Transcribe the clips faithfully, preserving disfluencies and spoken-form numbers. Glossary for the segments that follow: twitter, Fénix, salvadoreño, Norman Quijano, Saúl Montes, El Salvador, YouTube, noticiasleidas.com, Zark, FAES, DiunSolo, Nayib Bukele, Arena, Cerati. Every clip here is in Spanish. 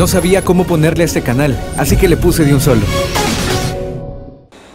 No sabía cómo ponerle a este canal, así que le puse DiunSolo.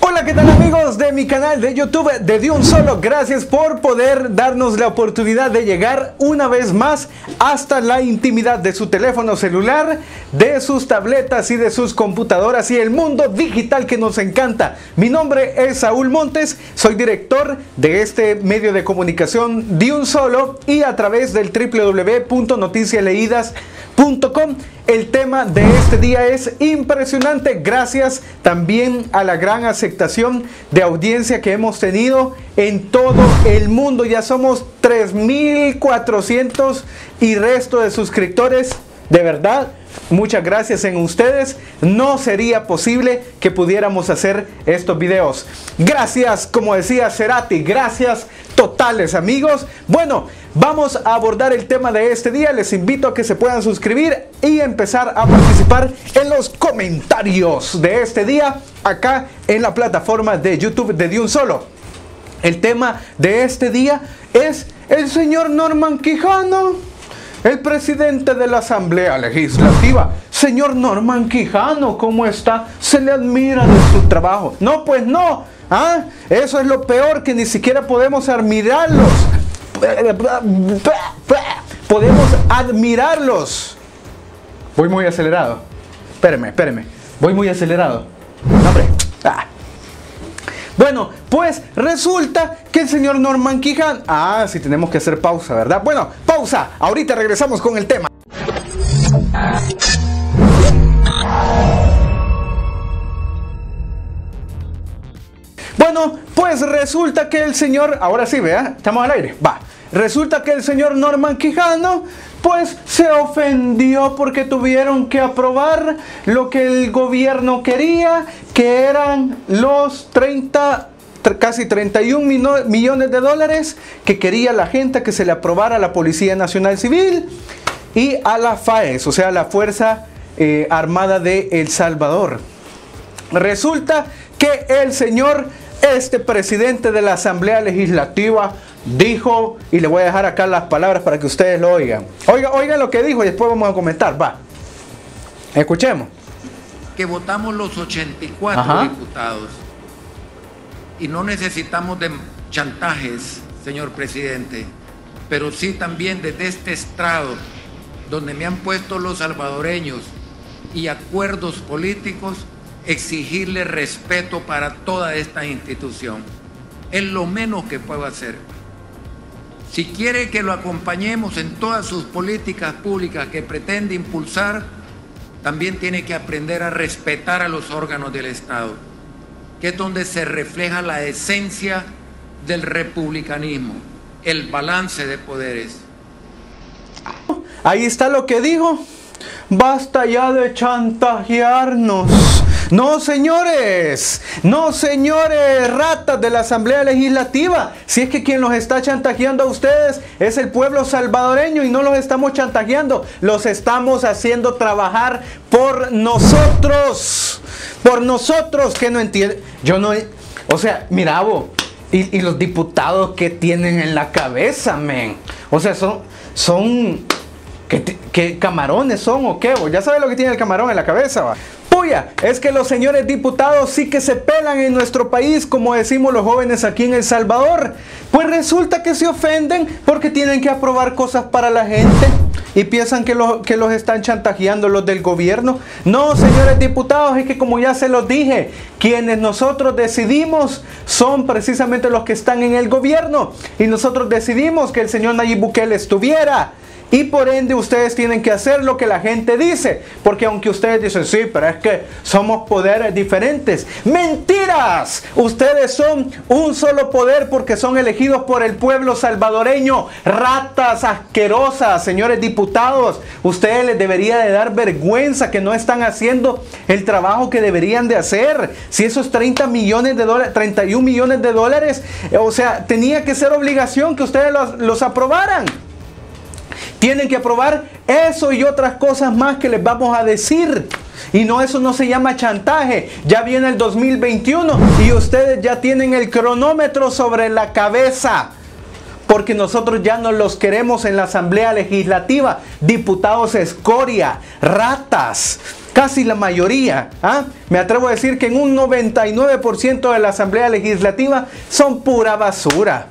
Hola, ¿qué tal, amigos de mi canal de YouTube de DiunSolo? Gracias por poder darnos la oportunidad de llegar una vez más hasta la intimidad de su teléfono celular, de sus tabletas y de sus computadoras y el mundo digital que nos encanta. Mi nombre es Saúl Montes, soy director de este medio de comunicación DiunSolo y a través del doble u doble u doble u punto noticias leídas punto com. El tema de este día es impresionante, gracias también a la gran aceptación de audiencia que hemos tenido en todo el mundo. Ya somos tres mil cuatrocientos y resto de suscriptores. De verdad, muchas gracias. En ustedes no sería posible que pudiéramos hacer estos videos. Gracias, como decía Cerati, gracias totales, amigos. Bueno, vamos a abordar el tema de este día. Les invito a que se puedan suscribir y empezar a participar en los comentarios de este día acá en la plataforma de YouTube de DiunSolo. El tema de este día es el señor Norman Quijano, el presidente de la Asamblea Legislativa. Señor Norman Quijano, ¿cómo está? Se le admira de su trabajo. No, pues no. ¿Ah? Eso es lo peor, que ni siquiera podemos admirarlos. Podemos admirarlos. Voy muy acelerado. Espéreme, espéreme. Voy muy acelerado. No, hombre. Ah. Bueno, pues resulta que el señor Norman Quijano... Ah, sí, tenemos que hacer pausa, ¿verdad? Bueno, pausa. Ahorita regresamos con el tema. Bueno, pues resulta que el señor... Ahora sí, ¿verdad? Estamos al aire. Va. Resulta que el señor Norman Quijano, pues, se ofendió porque tuvieron que aprobar lo que el gobierno quería, que eran los treinta, casi treinta y un millones de dólares que quería la gente que se le aprobara a la Policía Nacional Civil y a la FAES, o sea, la Fuerza eh, Armada de El Salvador. Resulta que el señor, este presidente de la Asamblea Legislativa, dijo, y le voy a dejar acá las palabras para que ustedes lo oigan. Oiga, oigan lo que dijo y después vamos a comentar. Va, escuchemos. Que votamos los ochenta y cuatro Ajá. diputados y no necesitamos de chantajes, señor presidente, pero sí también desde este estrado donde me han puesto los salvadoreños y acuerdos políticos, exigirle respeto para toda esta institución. Es lo menos que puedo hacer. Si quiere que lo acompañemos en todas sus políticas públicas que pretende impulsar, también tiene que aprender a respetar a los órganos del Estado, que es donde se refleja la esencia del republicanismo, el balance de poderes. Ahí está lo que dijo. Basta ya de chantajearnos. No, señores, no, señores, ratas de la Asamblea Legislativa. Si es que quien los está chantajeando a ustedes es el pueblo salvadoreño y no los estamos chantajeando, los estamos haciendo trabajar por nosotros, por nosotros que no entienden. Yo no, o sea, mira vos, y, y los diputados que tienen en la cabeza, men. O sea, son, son, ¿qué, qué camarones son o qué? Vos ya sabes lo que tiene el camarón en la cabeza, va. Es que los señores diputados sí que se pelan en nuestro país, como decimos los jóvenes aquí en El Salvador. Pues resulta que se ofenden porque tienen que aprobar cosas para la gente y piensan que, lo, que los están chantajeando los del gobierno. No, señores diputados, es que como ya se los dije, quienes nosotros decidimos son precisamente los que están en el gobierno, y nosotros decidimos que el señor Nayib Bukele estuviera. Y por ende ustedes tienen que hacer lo que la gente dice. Porque aunque ustedes dicen, sí, pero es que somos poderes diferentes. ¡Mentiras! Ustedes son un solo poder porque son elegidos por el pueblo salvadoreño. Ratas asquerosas, señores diputados. Ustedes les debería de dar vergüenza que no están haciendo el trabajo que deberían de hacer. Si esos treinta millones de dólares, treinta y un millones de dólares, o sea, tenía que ser obligación que ustedes los, los aprobaran. Tienen que aprobar eso y otras cosas más que les vamos a decir. Y no, eso no se llama chantaje. Ya viene el dos mil veintiuno y ustedes ya tienen el cronómetro sobre la cabeza. porque nosotros ya no los queremos en la Asamblea Legislativa. Diputados escoria, ratas, casi la mayoría. ¿Ah? Me atrevo a decir que en un noventa y nueve por ciento de la Asamblea Legislativa son pura basura.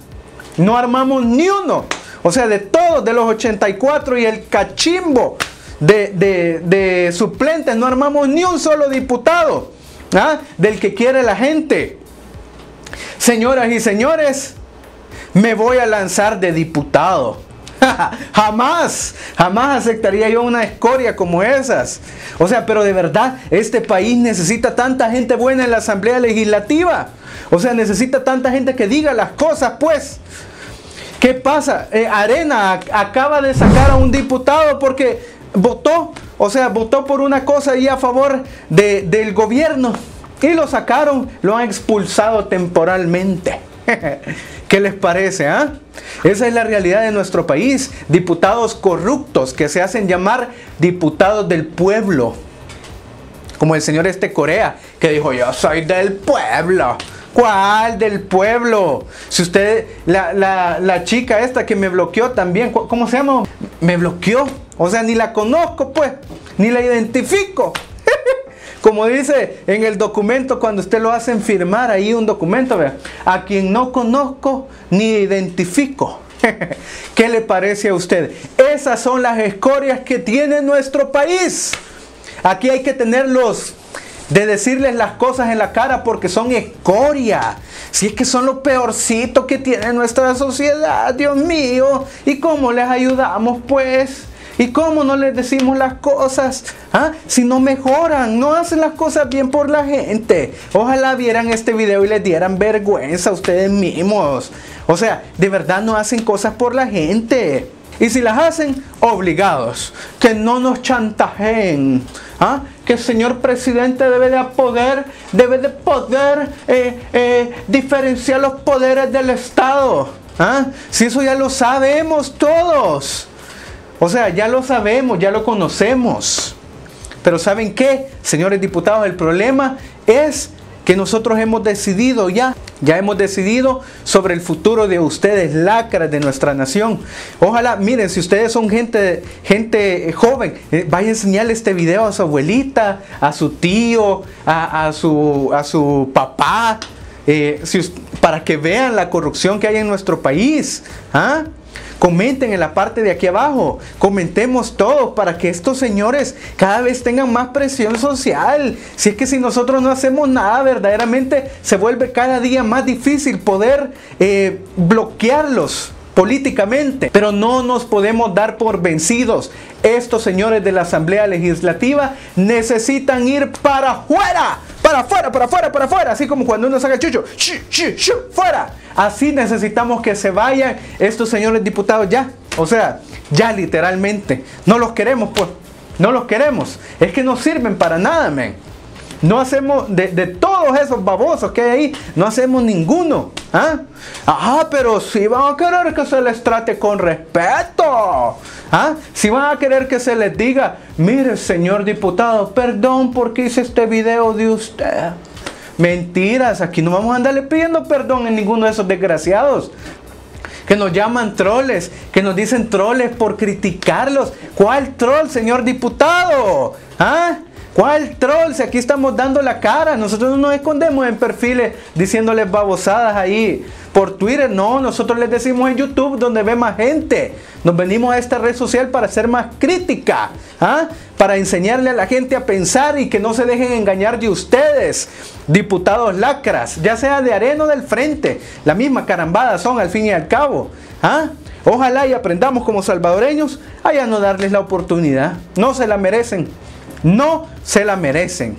No armamos ni uno. O sea, de todos, de los ochenta y cuatro y el cachimbo de, de, de suplentes, no armamos ni un solo diputado, ¿ah?, del que quiere la gente. Señoras y señores, me voy a lanzar de diputado. Jamás, jamás aceptaría yo una escoria como esas. O sea, pero de verdad, este país necesita tanta gente buena en la Asamblea Legislativa. O sea, necesita tanta gente que diga las cosas, pues. ¿Qué pasa? Eh, Arena acaba de sacar a un diputado porque votó, o sea, votó por una cosa y a favor de, del gobierno. Y lo sacaron, lo han expulsado temporalmente. ¿Qué les parece? ¿Eh? Esa es la realidad de nuestro país. Diputados corruptos que se hacen llamar diputados del pueblo. Como el señor este Corea, que dijo, yo soy del pueblo. ¿Cuál del pueblo? Si usted, la, la, la chica esta que me bloqueó también, ¿cómo se llama? Me bloqueó, o sea, ni la conozco pues, ni la identifico. Como dice en el documento, cuando usted lo hacen firmar ahí un documento, ¿verdad?, a quien no conozco ni identifico. ¿Qué le parece a usted? Esas son las escorias que tiene nuestro país. Aquí hay que tenerlos de decirles las cosas en la cara, porque son escoria. Si es que son lo peorcito que tiene nuestra sociedad, Dios mío. ¿Y cómo les ayudamos, pues? ¿Y cómo no les decimos las cosas? ¿Ah? Si no mejoran, no hacen las cosas bien por la gente. Ojalá vieran este video y les dieran vergüenza a ustedes mismos. O sea, de verdad no hacen cosas por la gente. Y si las hacen, obligados. Que no nos chantajeen. ¿Ah? Que el señor presidente debe de poder, debe de poder eh, eh, diferenciar los poderes del Estado. ¿Ah? Si eso ya lo sabemos todos. O sea, ya lo sabemos, ya lo conocemos. Pero ¿saben qué, señores diputados? El problema es que nosotros hemos decidido ya, ya hemos decidido sobre el futuro de ustedes, lacras de nuestra nación. Ojalá, miren, si ustedes son gente, gente joven, eh, vaya a enseñarle este video a su abuelita, a su tío, a, a, su, a su papá, eh, si, para que vean la corrupción que hay en nuestro país. ¿Ah? Comenten en la parte de aquí abajo, comentemos todo para que estos señores cada vez tengan más presión social. Si es que si nosotros no hacemos nada, verdaderamente se vuelve cada día más difícil poder eh, bloquearlos políticamente. Pero no nos podemos dar por vencidos. Estos señores de la Asamblea Legislativa necesitan ir para afuera, para afuera, para afuera, para afuera, así como cuando uno saca chucho, shu, shu, shu, fuera. Así necesitamos que se vayan estos señores diputados ya, o sea, ya literalmente. No los queremos, pues, no los queremos. Es que no sirven para nada, men. No hacemos, de, de todos esos babosos que hay ahí, no hacemos ninguno. ¿Ah? Ajá, pero si van a querer que se les trate con respeto. ¿Ah? Si van a querer que se les diga, mire señor diputado, perdón porque hice este video de usted. Mentiras, aquí no vamos a andarle pidiendo perdón en ninguno de esos desgraciados. Que nos llaman troles, que nos dicen troles por criticarlos. ¿Cuál troll, señor diputado? ¿Ah? ¿Cuál troll? Si aquí estamos dando la cara. Nosotros no nos escondemos en perfiles diciéndoles babosadas ahí por Twitter. No, nosotros les decimos en YouTube, donde ve más gente. Nos venimos a esta red social para ser más crítica. ¿Ah? Para enseñarle a la gente a pensar y que no se dejen engañar de ustedes, diputados lacras, ya sea de Arena o del Frente. La misma carambada son al fin y al cabo. ¿Ah? Ojalá y aprendamos como salvadoreños a ya no darles la oportunidad. No se la merecen. No se la merecen.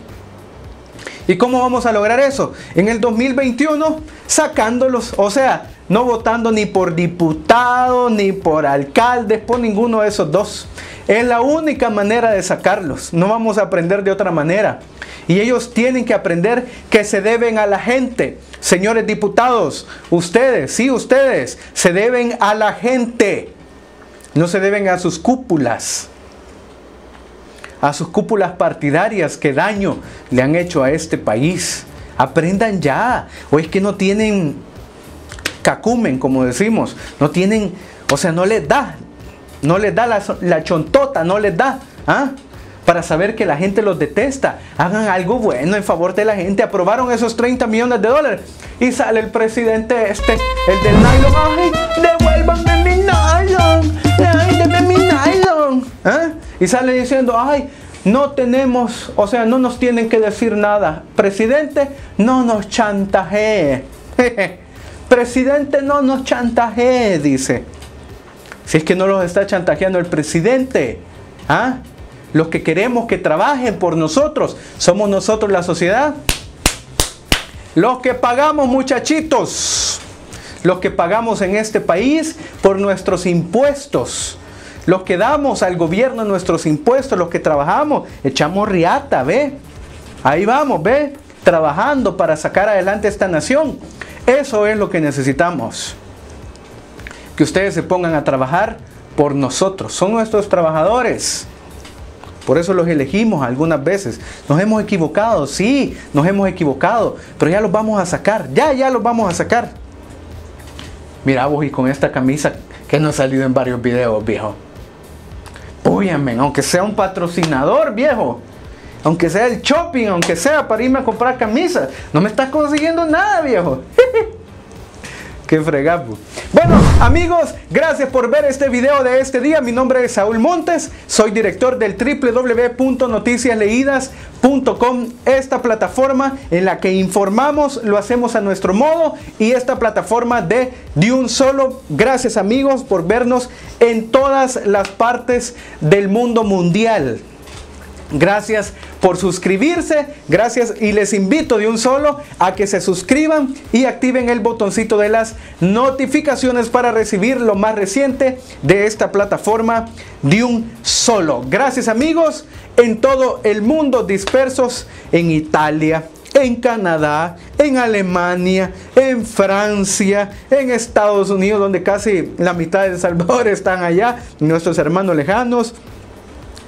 ¿Y cómo vamos a lograr eso? En el dos mil veintiuno, sacándolos, o sea, no votando ni por diputados, ni por alcaldes, por ninguno de esos dos. Es la única manera de sacarlos. No vamos a aprender de otra manera. Y ellos tienen que aprender que se deben a la gente. Señores diputados, ustedes, sí, ustedes, se deben a la gente. No se deben a sus cúpulas, a sus cúpulas partidarias que daño le han hecho a este país. Aprendan ya, o es que no tienen cacumen, como decimos, no tienen, o sea, no les da, no les da la, la chontota, no les da, ¿ah? Para saber que la gente los detesta. Hagan algo bueno en favor de la gente. Aprobaron esos treinta millones de dólares. Y sale el presidente este, el del nylon. ¡Ay, devuélvanme mi nylon! ¡Ay, denme mi nylon! ¿Eh? Y sale diciendo, ay, no tenemos, o sea, no nos tienen que decir nada. Presidente, no nos chantajee. Presidente, no nos chantajee, dice. Si es que no los está chantajeando el presidente. ¿Ah? Los que queremos que trabajen por nosotros, somos nosotros la sociedad. Los que pagamos, muchachitos. Los que pagamos en este país por nuestros impuestos. Los que damos al gobierno nuestros impuestos, los que trabajamos, echamos riata, ve. Ahí vamos, ve. Trabajando para sacar adelante esta nación. Eso es lo que necesitamos. Que ustedes se pongan a trabajar por nosotros. Son nuestros trabajadores. Por eso los elegimos algunas veces. Nos hemos equivocado, sí, nos hemos equivocado, pero ya los vamos a sacar, ya, ya los vamos a sacar. Mira vos, y con esta camisa que nos ha salido en varios videos, viejo. Púyame, aunque sea un patrocinador, viejo. Aunque sea el shopping, aunque sea para irme a comprar camisas. No me estás consiguiendo nada, viejo. Qué fregado. Bueno, amigos, gracias por ver este video de este día. Mi nombre es Saúl Montes, soy director del doble u doble u doble u punto noticias leídas punto com. Esta plataforma en la que informamos, lo hacemos a nuestro modo, y esta plataforma de DiunSolo. Gracias, amigos, por vernos en todas las partes del mundo mundial. Gracias por suscribirse, gracias, y les invito de un solo a que se suscriban y activen el botoncito de las notificaciones para recibir lo más reciente de esta plataforma de un solo. Gracias, amigos, en todo el mundo dispersos, en Italia, en Canadá, en Alemania, en Francia, en Estados Unidos, donde casi la mitad de El Salvador están allá, nuestros hermanos lejanos.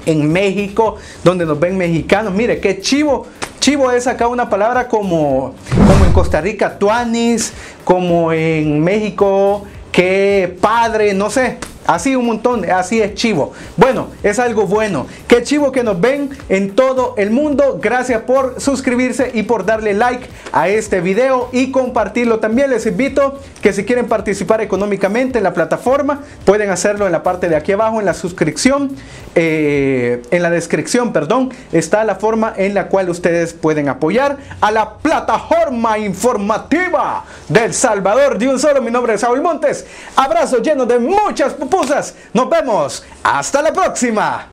En México, donde nos ven mexicanos. Mire, qué chivo. Chivo es acá una palabra como, como en Costa Rica, tuanis, como en México, qué padre, no sé. Así un montón, así es chivo. Bueno, es algo bueno. Qué chivo que nos ven en todo el mundo. Gracias por suscribirse y por darle like a este video y compartirlo. También les invito que si quieren participar económicamente en la plataforma, pueden hacerlo en la parte de aquí abajo, en la suscripción, eh, en la descripción, perdón, está la forma en la cual ustedes pueden apoyar a la plataforma informativa de El Salvador de un solo. Mi nombre es Saúl Montes. Abrazos llenos de muchas pupusas. Nos vemos. Hasta la próxima.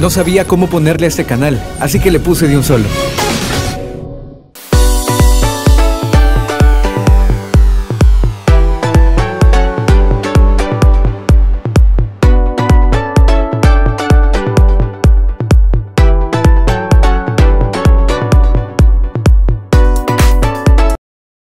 No sabía cómo ponerle a este canal, así que le puse DiunSolo.